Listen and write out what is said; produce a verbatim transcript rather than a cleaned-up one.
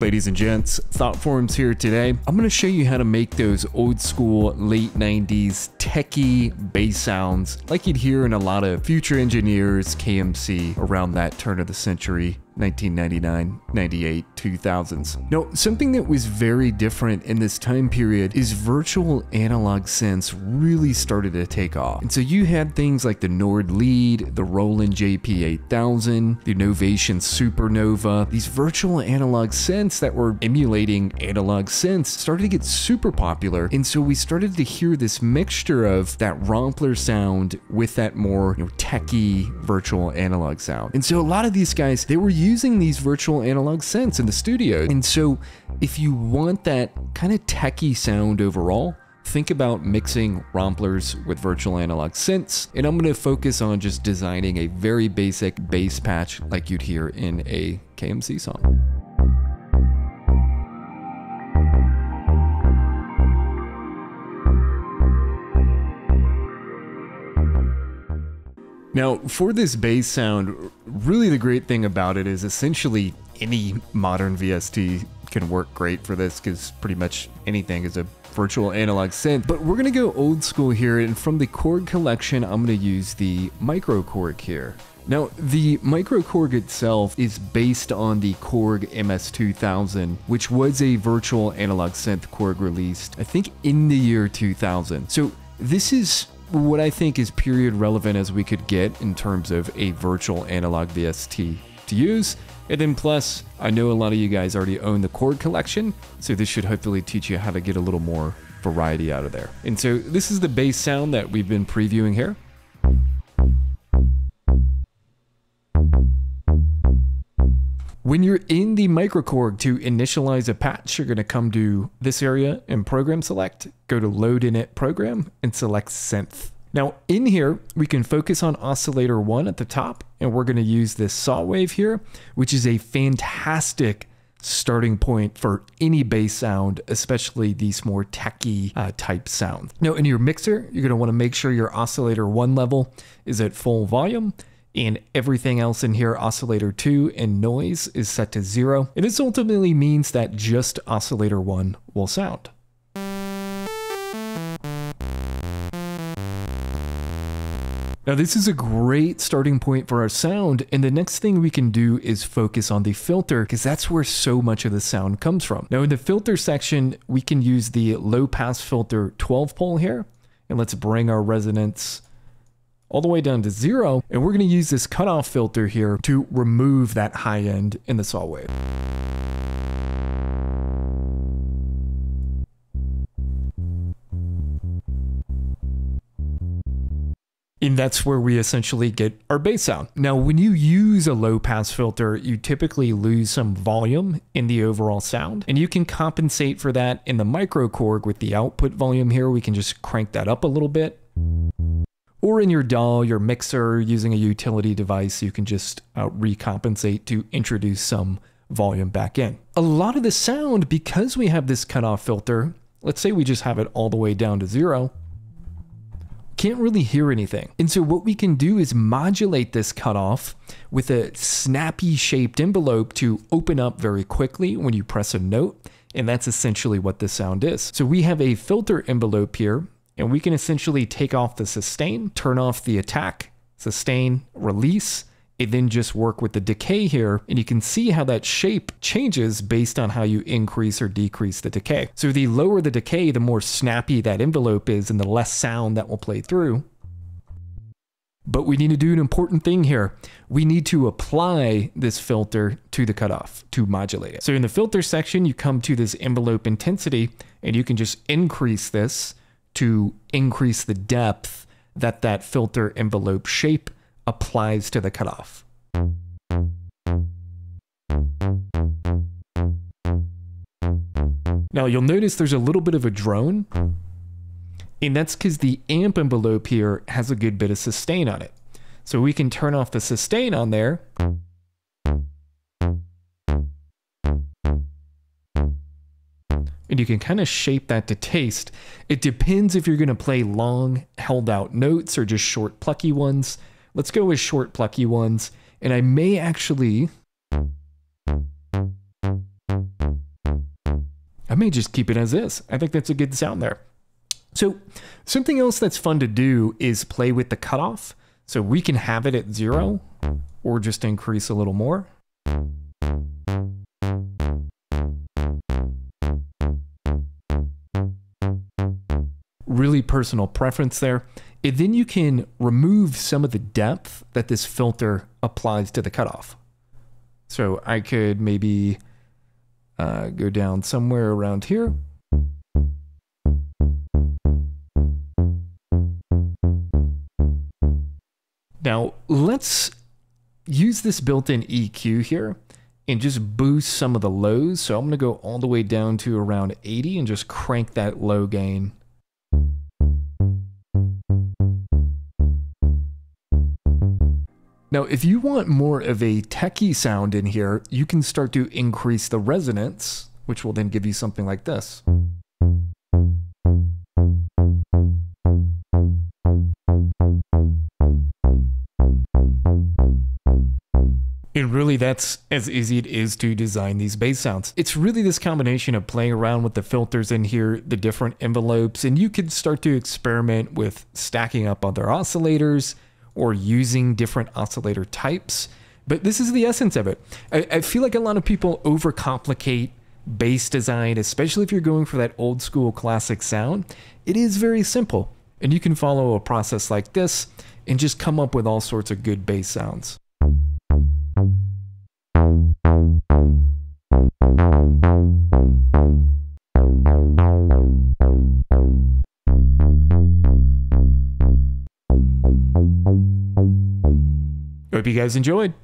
Ladies and gents, ThoughtForms here today. I'm going to show you how to make those old school late nineties techie bass sounds like you'd hear in a lot of Future Engineers, K M C, around that turn of the century. nineteen ninety-nine, ninety-eight, two thousands. Now, something that was very different in this time period is virtual analog synths really started to take off. And so you had things like the Nord Lead, the Roland J P eight thousand, the Novation Supernova. These virtual analog synths that were emulating analog synths started to get super popular. And so we started to hear this mixture of that Rompler sound with that more, you know, techie virtual analog sound. And so a lot of these guys, they were using using these virtual analog synths in the studio. And so if you want that kind of techie sound overall, think about mixing Romplers with virtual analog synths. And I'm going to focus on just designing a very basic bass patch like you'd hear in a K M C song. Now, for this bass sound, really the great thing about it is essentially any modern V S T can work great for this because pretty much anything is a virtual analog synth. But we're going to go old school here, and from the Korg collection, I'm going to use the microKORG here. Now, the microKORG itself is based on the Korg M S two thousand, which was a virtual analog synth Korg released, I think, in the year two thousand. So this is what I think is period relevant as we could get in terms of a virtual analog V S T to use. And then plus, I know a lot of you guys already own the Korg collection, so this should hopefully teach you how to get a little more variety out of there. And so this is the bass sound that we've been previewing here. When you're in the microKORG to initialize a patch, you're going to come to this area and Program Select, go to Load Init Program, and select Synth. Now in here, we can focus on Oscillator one at the top, and we're going to use this saw wave here, which is a fantastic starting point for any bass sound, especially these more techie uh, type sounds. Now in your mixer, you're going to want to make sure your Oscillator one level is at full volume. And everything else in here, oscillator two and noise, is set to zero. And this ultimately means that just oscillator one will sound. Now this is a great starting point for our sound, and the next thing we can do is focus on the filter, because that's where so much of the sound comes from. Now in the filter section, we can use the low pass filter twelve pole here, and let's bring our resonance all the way down to zero, and we're gonna use this cutoff filter here to remove that high end in the saw wave. And that's where we essentially get our bass sound. Now, when you use a low pass filter, you typically lose some volume in the overall sound, and you can compensate for that in the microKORG with the output volume here. We can just crank that up a little bit. Or in your D A W, your mixer, using a utility device, you can just uh, recompensate to introduce some volume back in. A lot of the sound, because we have this cutoff filter, let's say we just have it all the way down to zero, can't really hear anything. And so what we can do is modulate this cutoff with a snappy shaped envelope to open up very quickly when you press a note. And that's essentially what this sound is. So we have a filter envelope here, and we can essentially take off the sustain, turn off the attack, sustain, release, and then just work with the decay here. And you can see how that shape changes based on how you increase or decrease the decay. So the lower the decay, the more snappy that envelope is and the less sound that will play through. But we need to do an important thing here. We need to apply this filter to the cutoff to modulate it. So in the filter section, you come to this envelope intensity, and you can just increase this to increase the depth that that filter envelope shape applies to the cutoff. Now you'll notice there's a little bit of a drone, and that's because the amp envelope here has a good bit of sustain on it. So we can turn off the sustain on there. And you can kind of shape that to taste. It depends if you're going to play long held out notes or just short plucky ones. Let's go with short plucky ones. And I may actually may just keep it as is. I think that's a good sound there. So something else that's fun to do is play with the cutoff. So we can have it at zero or just increase a little more. Really personal preference there. And then you can remove some of the depth that this filter applies to the cutoff. So I could maybe uh, go down somewhere around here. Now let's use this built-in E Q here and just boost some of the lows. So I'm gonna go all the way down to around eighty and just crank that low gain. Now, if you want more of a techie sound in here, you can start to increase the resonance, which will then give you something like this. And really, that's as easy it is to design these bass sounds. It's really this combination of playing around with the filters in here, the different envelopes, and you can start to experiment with stacking up other oscillators or using different oscillator types. But this is the essence of it. I, I feel like a lot of people overcomplicate bass design, especially if you're going for that old school classic sound. It is very simple. And you can follow a process like this and just come up with all sorts of good bass sounds. Hope you guys enjoyed.